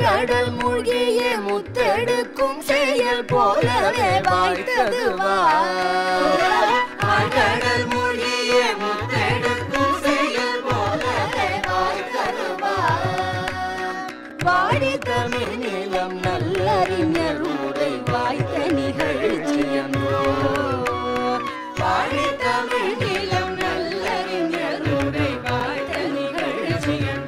கடல் மூழ்கிய முத்தெடுக்கும் செயல் போலவே வாழ்த்தது வா கடல் மூழ்கிய முத்தெடுக்கும் செயல் போலவே வாழ்த்தது வா வாடி தமிழ் நிலம் நல்லறிஞர் உரை வாய்த்த நிகழ்ச்சியம் வாடி தமிழ் நிலம் நல்லறிஞர் உரை வாய்த்த நிகழ்ச்சியம்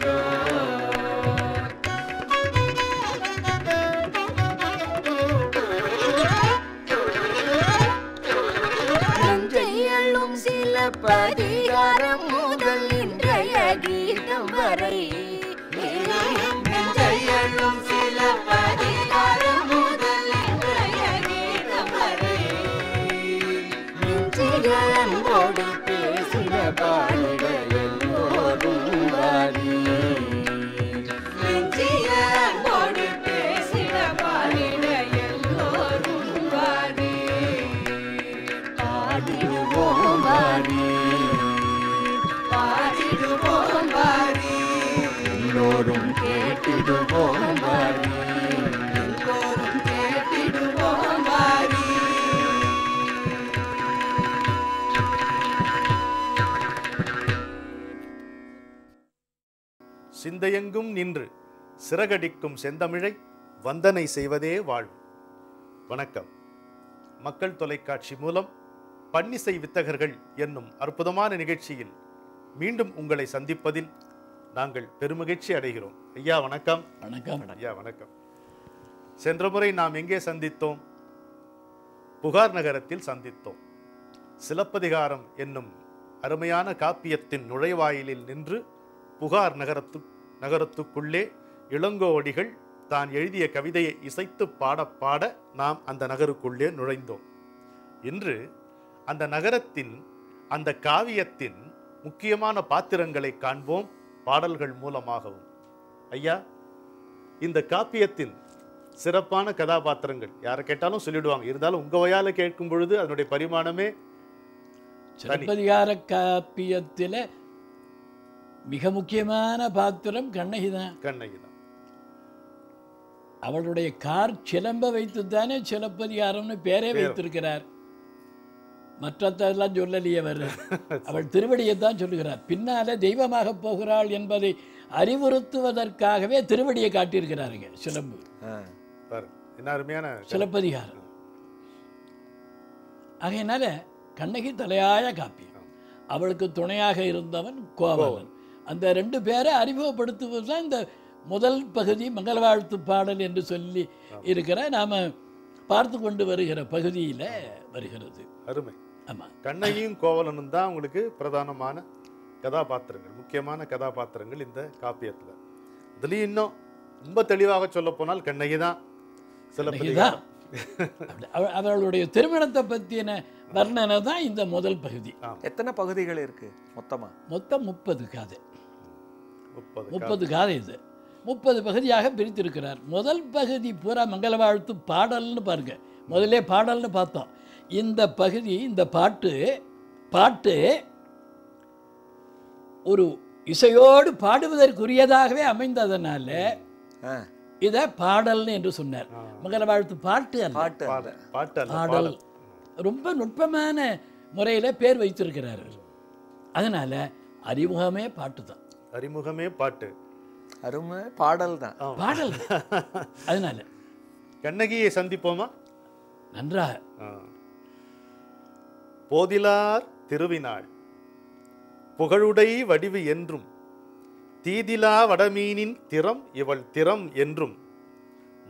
परिगारम मुदल इंद्रय गीतम वरे जयलुम सिल परिगारम मुदल इंद्रय गीतम वरे मिंचिगन बोडी पेसिल बालिगल ओरुवारी मिंचिगन बोडी पेसिल बालिगल ओरुवारी आदिवो मारी लोरुं केटिडुवों मारी लोरुं केटिडुवों मारी सिंधयंगुम निन्रु सिरगडिक्कुम सेंदमिळै वंदनै सेवदे वाळ् वणक्कम मक्कल तोलैक्काट्सी मूलम पन्निसै वित्तगर्गळ एन्नुम अर्पुदमान निगழ்ச்சியில் மீண்டும் உங்களை சந்திப்பதில் நாங்கள் பெருமகிழ்ச்சி அடைகிறோம். ஐயா வணக்கம். வணக்கம் ஐயா வணக்கம். சென்ற முறை நாம் எங்கே சந்தித்தோம்? புகார் நகரத்தில் சந்தித்தோம். சிலப்பதிகாரம் என்னும் அருமையான காப்பியத்தின் நுழைவாயிலில் நின்று புகார் நகரத்துக்குள்ளே இளங்கோவடிகள் தான் எழுதிய கவிதையை இசைத்து பாட நாம் அந்த நகருக்குள்ளே நுழைந்தோம். இன்று அந்த நகரத்தின் அந்த காவியத்தின் முக்கியமான பாத்திரங்களை காண்போம் பாடல்கள் மூலமாகவும். ஐயா, இந்த காப்பியத்தின் சிறப்பான கதாபாத்திரங்கள் யாரை கேட்டாலும் சொல்லிடுவாங்க. இருந்தாலும் உங்கள் வயால கேட்கும் பொழுது அதனுடைய பரிமாணமே சிலப்பதிகார காப்பியத்தில் மிக முக்கியமான பாத்திரம் கண்ணகிதான். கண்ணகிதான் அவளுடைய கார் சிலம்ப வைத்துத்தானே சிலப்பதிகாரம்னு பேரே வைத்திருக்கிறார். மற்றெல்லாம் சொல்லலையே வர்ற அவள் திருவடியைத்தான் சொல்லுகிறார். பின்னால தெய்வமாக போகிறாள் என்பதை அறிவுறுத்துவதற்காகவே திருவடியை காட்டியிருக்கிறாருங்க சிலம்பு சிலப்பதிகாரம். ஆகையினால கண்ணகி தலையாய காப்பியம். அவளுக்கு துணையாக இருந்தவன் கோவலன். அந்த ரெண்டு பேரை அறிமுகப்படுத்துவது தான் இந்த முதல் பகுதி மங்கள வாழ்த்து பாடல் என்று சொல்லி இருக்கிற நாம பார்த்து கொண்டு வருகிற பகுதியில வருகிறது. அருமை. ஆமாம், கண்ணகியும் கோவலனும் தான் உங்களுக்கு பிரதானமான கதாபாத்திரங்கள், முக்கியமான கதாபாத்திரங்கள் இந்த காப்பியத்தில். இதுலேயும் இன்னும் ரொம்ப தெளிவாக சொல்ல போனால் கண்ணகி தான். சிலப்பதிகாரம் அவர்களுடைய திருமணத்தை பற்றின வர்ணனை தான் இந்த முதல் பகுதி. எத்தனை பகுதிகள் இருக்கு மொத்தமாக? மொத்தம் 30 காதை. 30 காதை. இது 30 பகுதியாக பிரித்திருக்கிறார். முதல் பகுதி பூரா மங்கள வாழ்த்து பாடல்னு பாருங்க. முதலே பாடல்னு பார்த்தோம். இந்த பகுதி, இந்த பாட்டு ஒரு இசையோடு பாடுவதற்குரியதாகவே அமைந்ததனால இதை பாடல்னு என்று சொன்னார். மங்கள வாழ்த்து பாட்டு பாடல் ரொம்ப நுட்பமான முறையில் பேர் வைத்திருக்கிறார்கள். அதனால அறிமுகமே பாட்டு தான். அறிமுகமே பாட்டு. அருமை பாடல் தான். பாடல். அதனால கண்ணகியை சந்திப்போமா? நன்றாக. போதிலார் திருவினாள் புகழுடை வடிவு என்றும் தீதிலா வடமீனின் திறம் இவள் திறம் என்றும்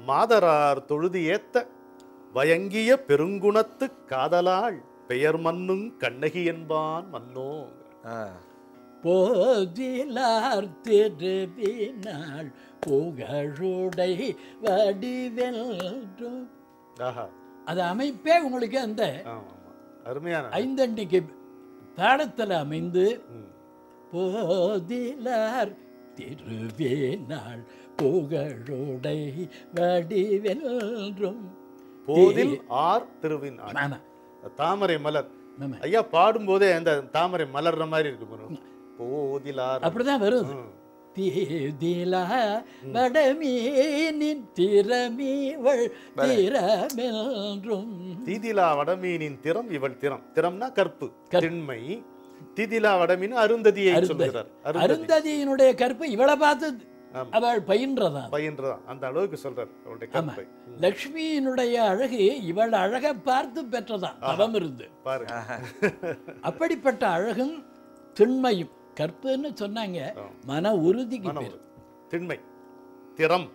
மாதரார் தொழுது ஏத்த வயங்கிய பெருங்குணத்து காதலாள் பெயர் மன்னும் கண்ணகி என்பான் மன்னோ. போதிலார் திருவினாள் புகழுடை வடிவென்றும். அது அமைப்பே உங்களுக்கு அந்த அருமையான 5 அண்டிக்கு தாளத்தில் அமைந்து போதிலார் திருவேனாள் புகழுடை வடிவென்றும். போதில் ஆர் திருவினாள் தாமரை மலர். ஐயா பாடும்போதே அந்த தாமரை மலர்ற மாதிரி இருக்கு. போதிலார் அப்படிதான் வருது. திதில வடமீனின் திறமிவள் திறமென்றும் திதிலா வடமீனின் திறம் இவள் திறம். திறம்னா கற்பு திண்மை. திதிலா வடமீன் அருந்ததியை சொல்கிறார். அருந்ததியினுடைய கற்பு இவளை பார்த்து அவள் பயின்றதான் அந்த அளவுக்கு சொல்றார். லட்சுமியினுடைய அழகு இவள் அழகை பார்த்து பெற்றதான் அவம் இருந்து. அப்படிப்பட்ட அழகும் திண்மையும் கற்புன்னு சொன்னாங்க. மன உறுதிக்கு திண்மை திறம்.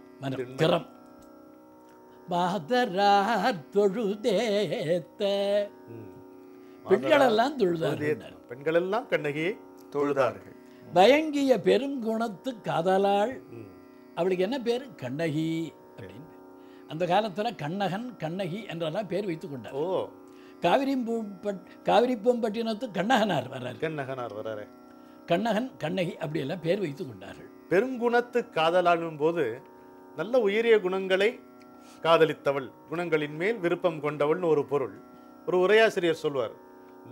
திறம் மாதரார் தொழுதேத்த பெண்களெல்லாம் தொழுதார்கள். பெண்களெல்லாம் கண்ணகியை தொழுதார்கள். பயங்கிய பெருங்குணத்து காதலாள். அவளுக்கு என்ன பேர்? கண்ணகி அப்படின்னு. அந்த காலத்தில் கண்ணகன் கண்ணகி என்றெல்லாம் பேர் வைத்து கொண்டார். ஓ காவிரிப்பூம்பட்டினத்து கண்ணகனார் வர்றார். கண்ணகனார் வர்றாரு. கண்ணகன் கண்ணகி அப்படியெல்லாம் பேர் வைத்து கொண்டார்கள். பெருங்குணத்து காதலாளும் போது நல்ல உயரிய குணங்களை காதலித்தவள், குணங்களின் மேல் விருப்பம் கொண்டவள்னு ஒரு பொருள். ஒரு உரையாசிரியர் சொல்வார்,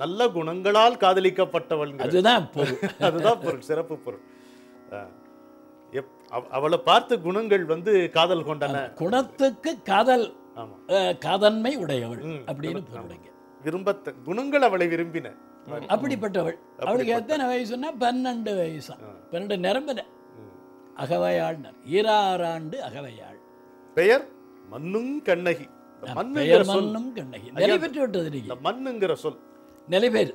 நல்ல குணங்களால் காதலிக்கப்பட்டவள். அதுதான் அதுதான் பொருள், சிறப்பு பொருள். அவளை பார்த்து குணங்கள் வந்து காதல் கொண்டன. குணத்துக்கு காதல், காதன்மை உடையவள் அப்படின்னு பொருளுங்க. விரும்பத்த குணங்கள் அவளை விரும்பின. அப்படிப்பட்டவள். அவளுக்கு எத்தனை வயசுன்னா 12 வயசு. 12 நிரம்பின அகவையாள். 26 ஆண்டு அகவையாள். பெயர் மண்ணும் கண்ணகி. மண்ணும் கண்ணகி நிலை பெற்று விட்டது. மண்ணுங்கிற சொல் நிலைபெறு,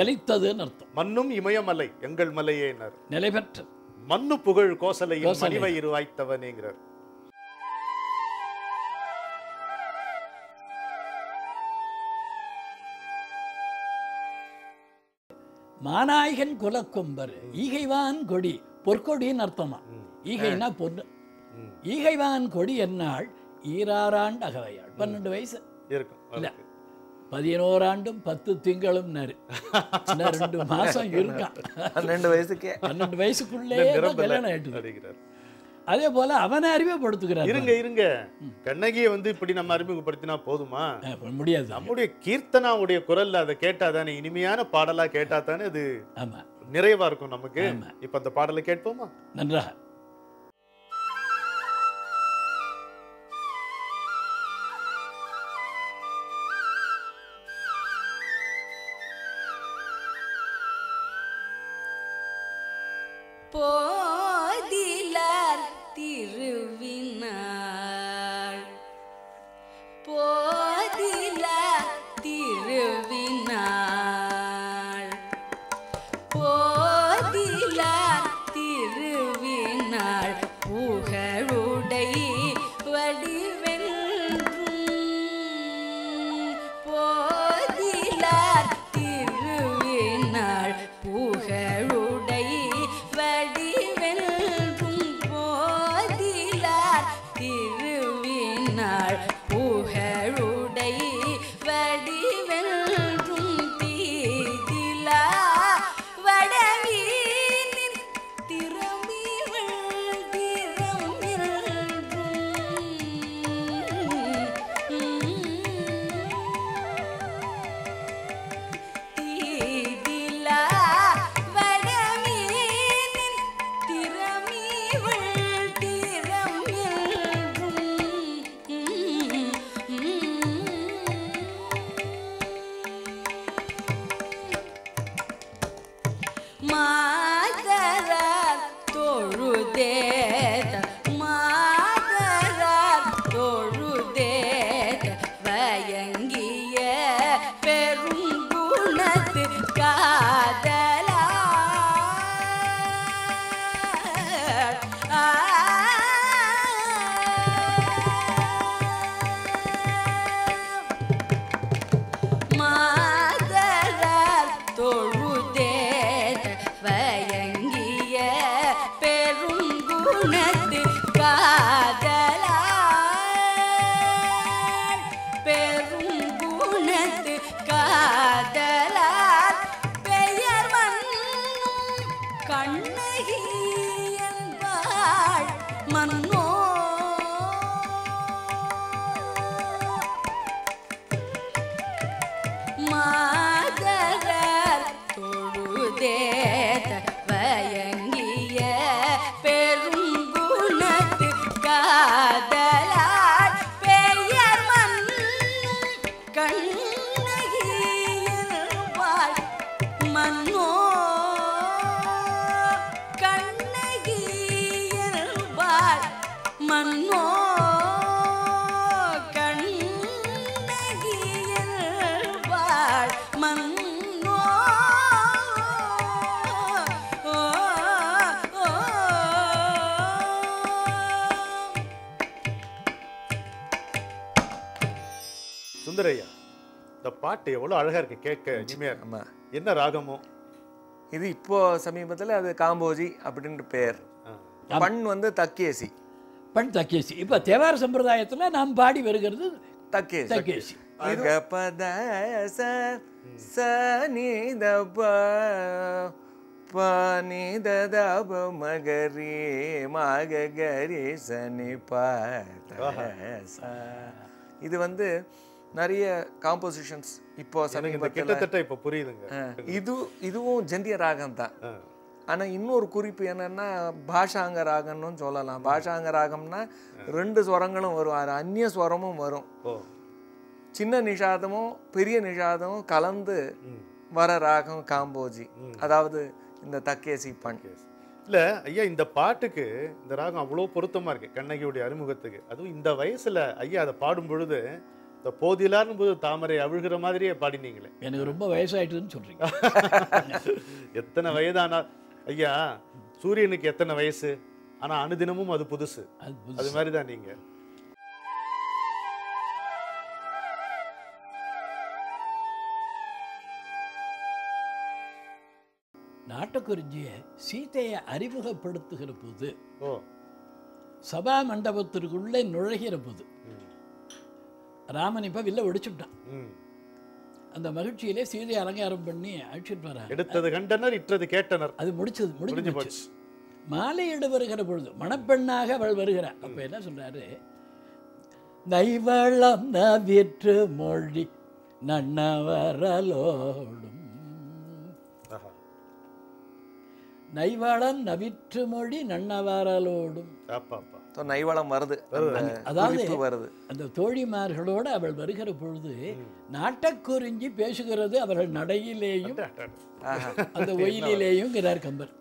நிலைத்ததுன்னு அர்த்தம். மண்ணும் இமயமலை எங்கள் மலையே நிலைபெற்ற மண்ணு புகழ் கோசலையில் மணிவயிறு வாய்த்தவனேங்கிறார். மாநாயகன் குலக்கொம்பர் ஈகைவான் கொடி. பொற்கொடின்னு அர்த்தமா? ஈகைனா பொண்ணு. ஈகைவான் கொடி என்னாள்? 26 ஆண்டு அகவையாள். 12 வயசு இருக்கும். 11 ஆண்டும் 10 திங்களும் இருக்கான். 12 வயசுக்குள்ளே கல்யாணம் ஆயிட்டு. அதே போல அவனை அறிமுகப்படுத்துகிறார். இருங்க கண்ணகியை வந்து இப்படி நம்ம அறிமுகப்படுத்தினா போதுமா? முடியாது. நம்முடைய கீர்த்தனாவுடைய குரல்ல அதை கேட்டாதானே, இனிமையான பாடலா கேட்டா தானே அது நிறைவா இருக்கும் நமக்கு. இப்ப அந்த பாடலை கேட்போமா? நன்றாக. மாதரார் தொழுதேத்த பயங்கிய मन्नो सुंदरैया पाट एव्वलो अलगा इरुक्कु केक्क इनिमे अम्मा एन्न रागमो इदु इप्पो समीपत्तुला अदु कांबोजी अप्पडिनु पेर पण् वंदु तक्केसी पण् तक्केसी इप्पो तेवार संप्रदायत्तुला नाम पाडी वरुगिरदु तक्केसी तक्केसी अगपद स स नि द प नि द द ब मगरि मगरि स नि प त स इदु वंदु நிறைய காம்போசிஷன்ஸ் இப்போ கிட்டத்தட்ட இப்போ புரியுதுங்க. இதுவும் ஜந்திய ராகம் தான். ஆனால் இன்னொரு குறிப்பு என்னன்னா பாஷாங்க ராகம்னு சொல்லலாம். பாஷாங்க ராகம்னா ரெண்டு ஸ்வரங்களும் வரும், அந்நிய ஸ்வரமும் வரும். சின்ன நிஷாதமும் பெரிய நிஷாதமும் கலந்து வர ராகம் காம்போஜி, அதாவது இந்த தக்கேசி பண். இல்லை ஐயா, இந்த பாட்டுக்கு இந்த ராகம் அவ்வளோ பொருத்தமாக இருக்கு கண்ணகியுடைய அறிமுகத்துக்கு. அதுவும் இந்த வயசுல ஐயா அதை பாடும் பொழுது அனுதினமும் அது புதுசு. அது மாதிரி தான் நீங்க நாட்டுக்குறிஞ்சிய சீதையை அறிமுகப்படுத்துகிற போது சபா மண்டபத்திற்குள்ளே நுழைகிற போது ராமன் இப்ப வில்ல ஒடிச்சுட்டான். அந்த மகிழ்ச்சியிலே சீதை அலங்காரம் பண்ணி அழிச்சிட்டு வர எடுத்தது கண்டனர் இற்றது கேட்டனர். அது முடிஞ்சு மாலையிட வருகிற பொழுது மணப்பெண்ணாக அவள் வருகிறார். அப்ப என்ன சொல்றாரு, நைவளம் நவிற்று மொழி நன்னவரலோடும் நைவளம் நவிற்று மொழி நன்னவரலோடும் நைவளம் வருது. அதாவது வருது அந்த தோழிமார்களோடு அவள் வருகிற பொழுது நாட்டக்குறிஞ்சி பேசுகிறது அவர்கள் நடையிலேயும் அந்த ஒயிலேயும் கிரார் கம்பர்.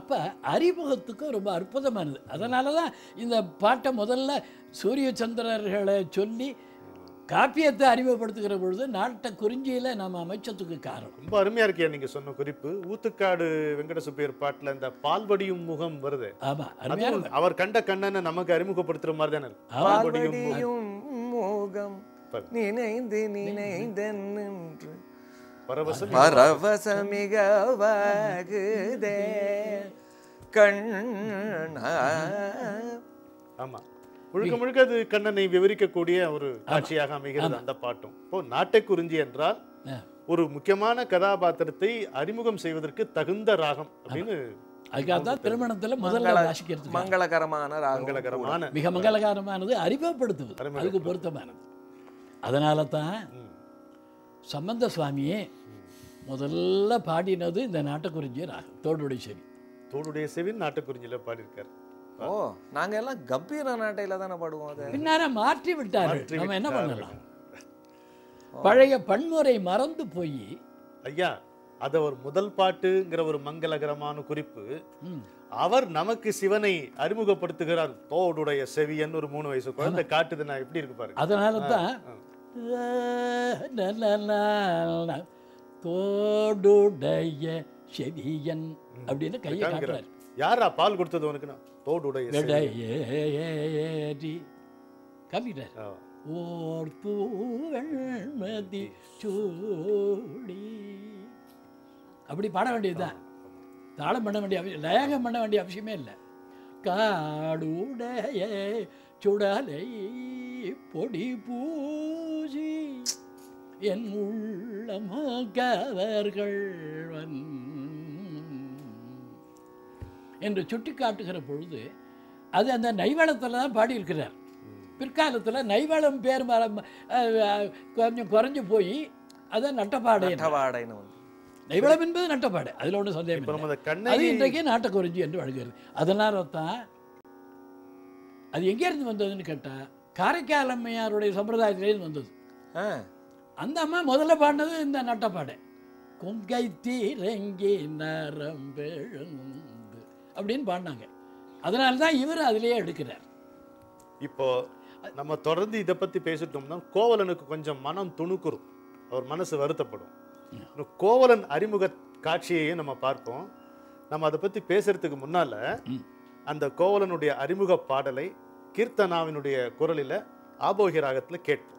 அப்ப அறிமுகத்துக்கு ரொம்ப அற்புதமானது. அதனாலதான் இந்த பாட்டை முதல்ல சூரிய சந்திரர்களை சொல்லி காப்பியத்தை அறிமுகப்படுத்துகிற பொழுது நாட்டக்குறிஞ்சியில நாம அமைச்சத்துக்கு காரணம். ரொம்ப அருமையா இருக்கியா நீங்க சொன்ன குறிப்பு. ஊத்துக்காடு வெங்கட சுப்பையர் பாட்டுல இந்த பால்வடியும் முகம் வருது. அவர் கண்ட கண்ணனை நமக்கு அறிமுகப்படுத்துற மாதிரி தானே இருக்கு. பால்வடியும் முகம் நினைந்து நினைந்து நின்று பரவசமிகவாகுதே கண்ணா. ஆமா, முழுக்க முழுக்க அது கண்ணனை விவரிக்கக்கூடிய ஒரு காட்சியாக அமைகிறது அந்த பாட்டும். இப்போ நாட்டக்குறிஞ்சி என்றால் ஒரு முக்கியமான கதாபாத்திரத்தை அறிமுகம் செய்வதற்கு தகுந்த ராகம் அப்படின்னு மிக மங்களகரமானது, அறிமுகப்படுத்துவது அதுக்கு பொருத்தமானது. அதனால தான் சம்பந்த சுவாமியே முதல்ல பாடினது இந்த நாட்டக்குறிஞ்சி ராகம். தோடுடைய செவி, தோடுடைய செவி நாட்டக்குறிஞ்சியில பாடியிருக்காரு. ஓ, நாங்க எல்லாம் கம்பீர நாட்டையில தானே பாடுவோம். அதை பின்னால மாற்றி விட்டாரு. நம்ம என்ன பண்ணலாம், பழைய பன்முறை மறந்து போய் ஐயா அத ஒரு முதல் பாட்டுங்கிற ஒரு மங்களகரமான குறிப்பு. அவர் நமக்கு சிவனை அறிமுகப்படுத்துகிறார். தோடுடைய செவியன் ஒரு 3 வயசு குழந்தை காட்டுதுன்னா எப்படி இருக்கு பாருங்க. அதனாலதான் தோடுடைய செவியன் அப்படின்னு கையை காட்டுறாரு. யாரா பால் கொடுத்தது உனக்குன்னா அப்படி பாட வேண்டியதுதான். தாளம் பண்ண வேண்டிய லயகம் பண்ண வேண்டிய அவசியமே இல்லை. காடுடைய சுடலை பொடி பூசி என் உள்ளமோ கவர்கள் என்று சுட்டி காட்டுகிற பொழுது அது அந்த நைவளத்தில் தான் பாடியிருக்கிறார். பிற்காலத்தில் நைவளம் பேர் கொஞ்சம் குறைஞ்சி போய் அதை நட்டப்பாடை வந்து நைவளம் என்பது நட்டப்பாடு, அதில் ஒன்றும் சந்தேகம். அது இன்றைக்கே நாட்டக்குறிஞ்சி என்று வழங்குகிறது. அதனால தான் அது எங்கேருந்து வந்ததுன்னு கேட்டால் காரைக்கால் அம்மையாருடைய சம்பிரதாயத்திலேருந்து வந்தது. அந்த அம்மா முதல்ல பாடினது இந்த நட்டப்பாடை. கொங்கை தீரங்கி நரம்பெழும் அப்படின்னு பாடினாங்க. அதனால்தான் இவர் அதிலேயே எடுக்கிறார். இப்போ நம்ம தொடர்ந்து இத பத்தி பேசிட்டோம்னா கோவலனுக்கு கொஞ்சம் மனம் துணுக்குறும், அவர் மனசு வருத்தப்படும். கோவலன் அறிமுக காட்சியையே நம்ம பார்ப்போம். நம்ம அதை பத்தி பேசுறதுக்கு முன்னால அந்த கோவலனுடைய அறிமுக பாடலை கீர்த்தனாவினுடைய குரலில் ஆபோகி ராகத்தில் கேட்போம்.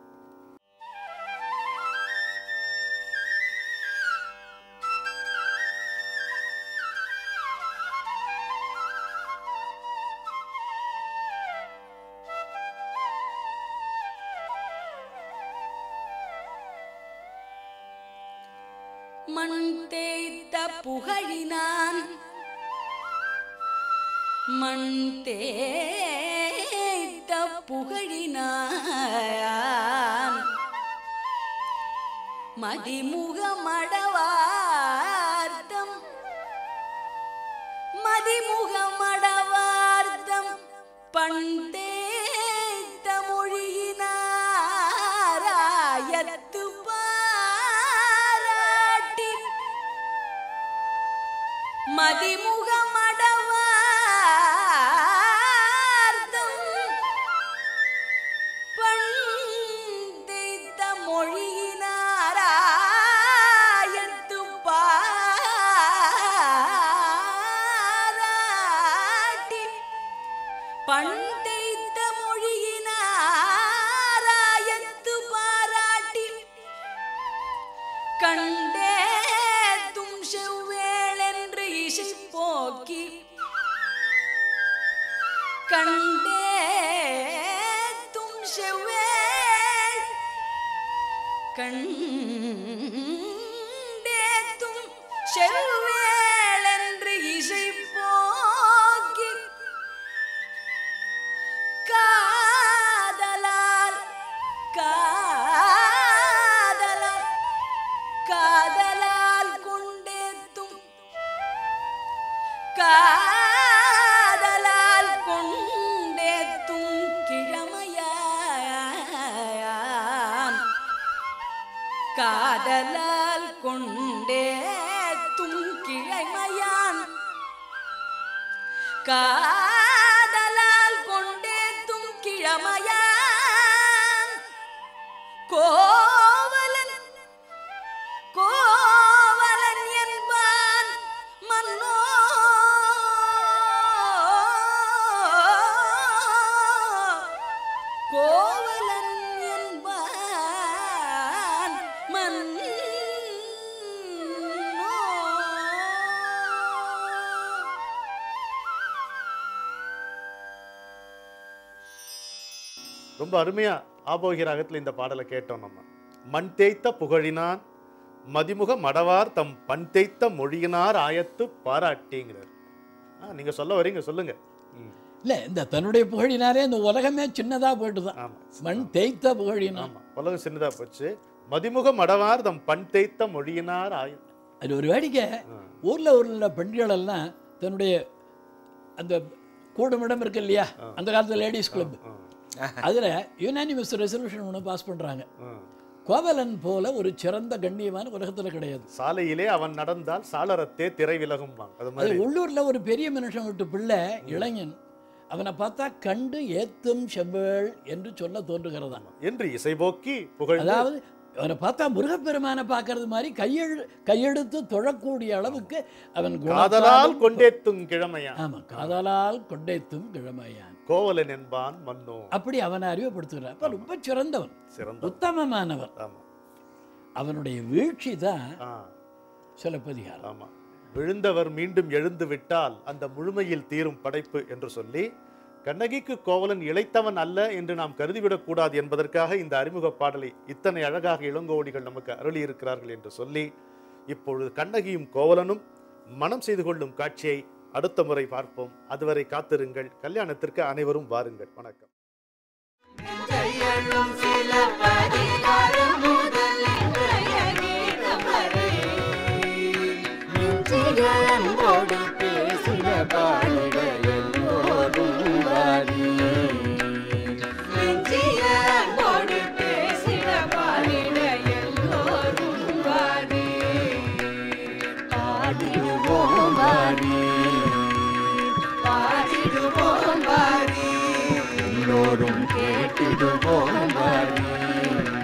ரொம்ப அருமையா ஆபோகி ராகத்துல இந்த பாடலை கேட்டோம். நம்ம மண் தேய்த்த புகழினான் மதிமுக மடவார் தம் பண் தேய்த்த மொழியினார் ஆயத்து பாராட்டிங்கிறார். நீங்க சொல்ல வரீங்க, சொல்லுங்க. இல்ல இந்த தன்னுடைய புகழினாரே இந்த உலகமே சின்னதா போயிட்டுதான். மண் தேய்த்த புகழினான் உலகம் சின்னதா போச்சு. மதிமுக மடவார் தம் பண் தேய்த்த மொழியினார் ஆயத்து. அது ஒரு வேடிக்கை. ஊர்ல உள்ள பெண்கள் எல்லாம் தன்னுடைய அந்த கூடுமிடம் இருக்கு இல்லையா, அந்த காலத்துல லேடிஸ் கிளப், அதில் யுனானிமஸ் ரெசல்யூஷன் ஒன்று பாஸ் பண்ணுறாங்க. கோவலன் போல ஒரு சிறந்த கண்ணியமான உலகத்தில் கிடையாது. சாலையிலே அவன் நடந்தால் சாளரத்தே திரை விலகும். அது உள்ளூரில் ஒரு பெரிய மனுஷன் விட்டு பிள்ளை இளைஞன், அவனை பார்த்தா கண்டு ஏத்தும் செவ்வள் என்று சொல்ல தோன்றுகிறதான் என்று இசைபோக்கி புகழ். அதாவது அவனை பார்த்தா முருகப்பெருமானை பார்க்கறது மாதிரி கையெடுத்து தொழக்கூடிய அளவுக்கு அவன் காதலால் கொண்டேத்தும் கிழமையான். ஆமாம், காதலால் கொண்டேத்தும் கிழமையான் கோவலன் என்பான் மன்னோ. அப்படி அவனை அறிவுப்படுத்துகிறான். ரொம்ப சிறந்தவன், உத்தமமானவன். அவனுடைய வீழ்ச்சி தான் சிலப்பதிகாரம். ஆமாம், விழுந்தவர் மீண்டும் எழுந்து விட்டால் அந்த முழுமையில் தீரும் படைப்பு என்று சொல்லி கண்ணகிக்கு கோவலன் இளைத்தவன் அல்ல என்று நாம் கருதிவிடக்கூடாது என்பதற்காக இந்த அறிமுக பாடலை இத்தனை அழகாக இளங்கோவடிகள் நமக்கு அருளி இருக்கிறார்கள் என்று சொல்லி இப்பொழுது கண்ணகியும் கோவலனும் மனம் செய்து கொள்ளும் காட்சியை அடுத்த முறை பார்ப்போம். அதுவரை காத்திருங்கள். கல்யாணத்திற்கு அனைவரும் வாருங்கள். வணக்கம். के